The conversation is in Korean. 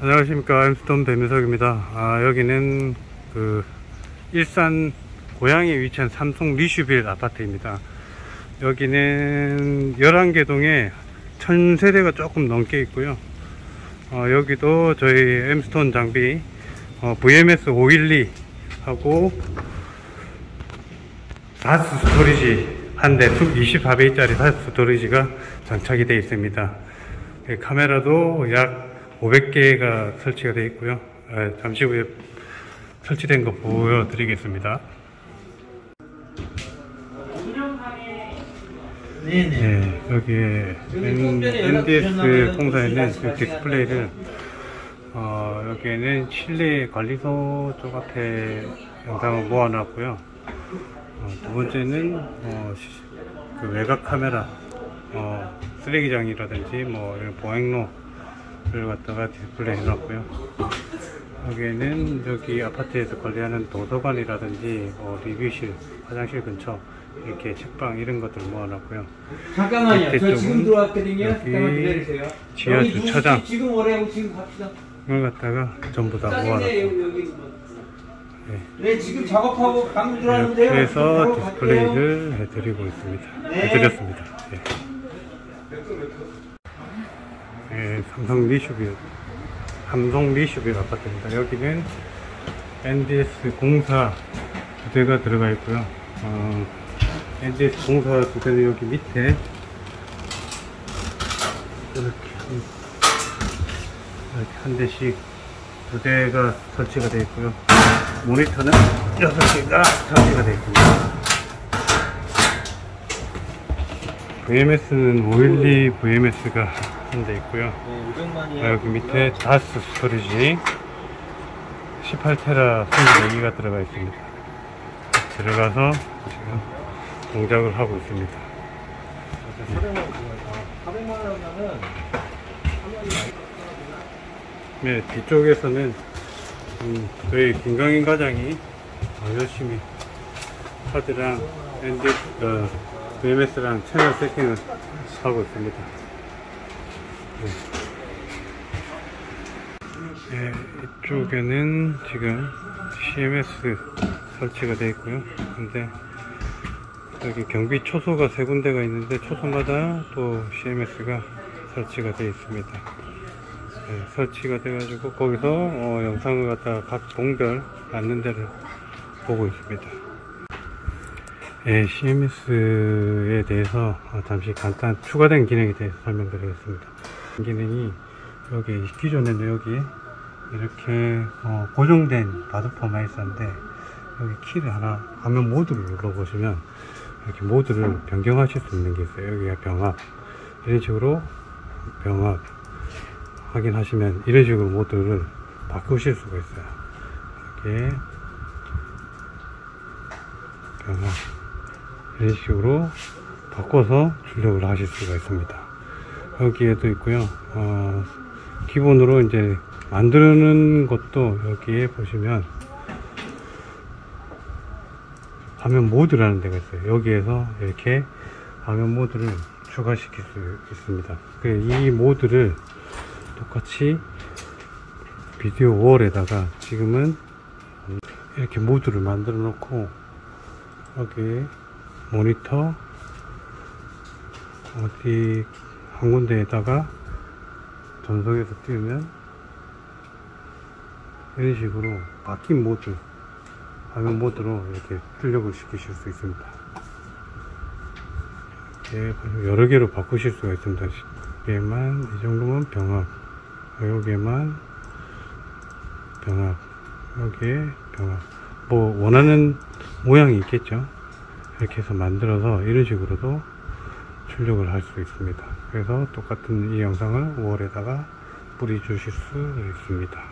안녕하십니까, 엠스톤 배민석입니다. 여기는 그 일산 고양이에 위치한 삼성 리슈빌 아파트입니다. 여기는 11개동에 1000세대가 조금 넘게 있고요. 여기도 저희 엠스톤 장비 VMS 512 하고 다스 스토리지 한 대, 24베이짜리 다스 스토리지가 장착이 되어 있습니다. 카메라도 약 500개가 설치가 되어 있고요. 잠시 후에 설치된 거 보여드리겠습니다. 네, 여기에 NDS 공사에는 그 디스플레이를 여기에는 실내 관리소 쪽 앞에 영상을 모아놨고요. 두 번째는 그 외곽 카메라, 쓰레기장이라든지 뭐 이런 보행로를 갖다가 디스플레이 해놨고요. 여기에는 여기 아파트에서 관리하는 도서관이라든지 리뷰실, 화장실 근처 이렇게 책방 이런 것들 모아놨고요. 잠깐만요, 저 지금 들어왔거든요. 잠깐만 기다리세요. 지하 주차장 지금 오래하고 지금 갑시다. 이걸 갖다가 전부 다 모아놨고요. 네, 지금 작업하고 방금 들어왔는데요. 그래서 디스플레이를 해드리고 있습니다. 네. 해드렸습니다. 네. 네, 삼성 리슈빌 아파트입니다. 여기는 NDS04 2대가 들어가 있고요. NDS04 2대는 여기 밑에 이렇게 한 대씩 2대가 설치가 되어 있고요. 모니터는 6개가 설치가 되어 있습니다. VMS는 512 VMS가 한 대 있고요. 여기 밑에 다스 스토리지 18테라 24기가 들어가 있습니다. 들어가서 지금 동작을 하고 있습니다. 400만 원 하면은 네, 뒤쪽에서는 저희 김강인 과장이 열심히 카드랑 VMS랑 채널 세팅을 하고 있습니다. 네, 이쪽에는 지금 CMS 설치가 되어 있고요. 근데 여기 경비 초소가 3군데가 있는데 초소마다 또 CMS가 설치가 되어 있습니다. 네, 설치가 돼가지고 거기서 영상을 갖다가 각 동별 맞는 데를 보고 있습니다. 네, CMS에 대해서 잠시 간단 추가된 기능에 대해서 설명드리겠습니다. 기능이 여기 기존에는 여기 이렇게 고정된 바둑포만 있었는데 여기 키를 하나 화면 모드를 눌러보시면 이렇게 모드를 변경하실 수 있는 게 있어요. 여기가 병합 이런 식으로 병합 확인하시면 이런 식으로 모드를 바꾸실 수가 있어요. 이렇게 변화 이런 식으로 바꿔서 출력을 하실 수가 있습니다. 여기에도 있고요. 기본으로 이제 만드는 것도 여기에 보시면 화면 모드라는 데가 있어요. 여기에서 이렇게 화면 모드를 추가시킬 수 있습니다. 그래서 이 모드를 똑같이 비디오 월에다가 지금은 이렇게 모드를 만들어 놓고 여기 모니터 어디 한 군데에다가 전송해서 띄우면 이런 식으로 바뀐 모드 화면 모드로 이렇게 출력을 시키실 수 있습니다. 이렇게 여러 개로 바꾸실 수가 있습니다. 여기에만 이 정도면 병합, 여기에만 병합, 여기에 병합, 뭐 원하는 모양이 있겠죠. 이렇게 해서 만들어서 이런 식으로도 출력을 할 수 있습니다. 그래서 똑같은 이 영상을 월에다가 뿌리 주실 수 있습니다.